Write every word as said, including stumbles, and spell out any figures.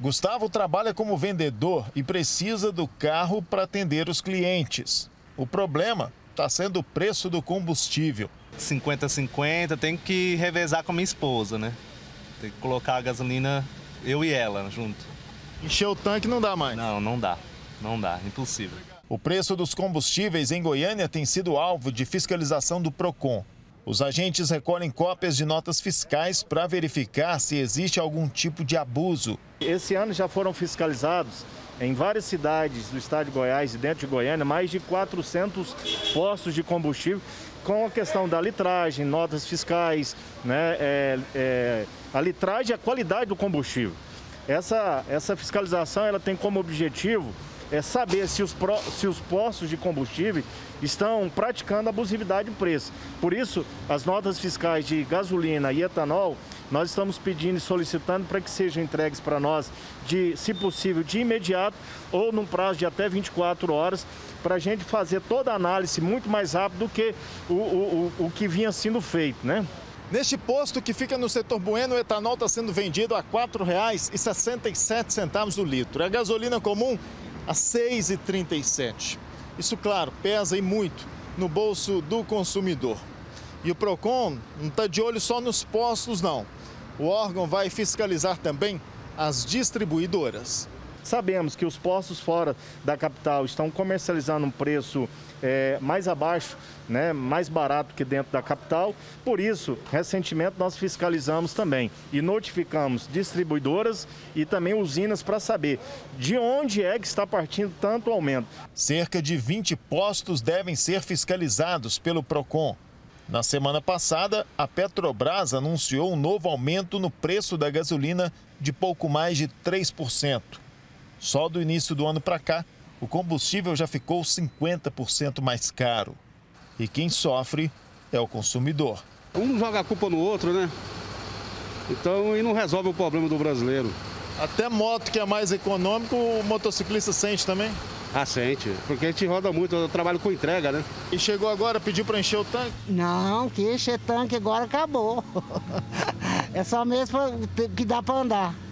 Gustavo trabalha como vendedor e precisa do carro para atender os clientes. O problema está sendo o preço do combustível. cinquenta a cinquenta, tenho que revezar com a minha esposa, né? Tem que colocar a gasolina, eu e ela, junto. Encher o tanque não dá mais? Não, não dá. Não dá, impossível. O preço dos combustíveis em Goiânia tem sido alvo de fiscalização do PROCON. Os agentes recolhem cópias de notas fiscais para verificar se existe algum tipo de abuso. Esse ano já foram fiscalizados em várias cidades do estado de Goiás e dentro de Goiânia mais de quatrocentos postos de combustível com a questão da litragem, notas fiscais, né, é, é, a litragem e a qualidade do combustível. Essa, essa fiscalização ela tem como objetivo é saber se os, pro, se os postos de combustível estão praticando abusividade de preço. Por isso, as notas fiscais de gasolina e etanol, nós estamos pedindo e solicitando para que sejam entregues para nós, de, se possível, de imediato ou num prazo de até vinte e quatro horas, para a gente fazer toda a análise muito mais rápido do que o, o, o, o que vinha sendo feito, né? Neste posto que fica no setor Bueno, o etanol está sendo vendido a quatro reais e sessenta e sete centavos o litro. A gasolina comum a seis reais e trinta e sete centavos. Isso, claro, pesa e muito no bolso do consumidor. E o PROCON não está de olho só nos postos, não. O órgão vai fiscalizar também as distribuidoras. Sabemos que os postos fora da capital estão comercializando um preço é, mais abaixo, né, mais barato que dentro da capital. Por isso, recentemente, nós fiscalizamos também e notificamos distribuidoras e também usinas para saber de onde é que está partindo tanto aumento. Cerca de vinte postos devem ser fiscalizados pelo PROCON. Na semana passada, a Petrobras anunciou um novo aumento no preço da gasolina de pouco mais de três por cento. Só do início do ano para cá, o combustível já ficou cinquenta por cento mais caro. E quem sofre é o consumidor. Um joga a culpa no outro, né? Então, e não resolve o problema do brasileiro. Até moto, que é mais econômico, o motociclista sente também? Ah, sente, porque a gente roda muito, eu trabalho com entrega, né? E chegou agora, pediu para encher o tanque? Não, que encher tanque agora acabou. É só mesmo que dá para andar.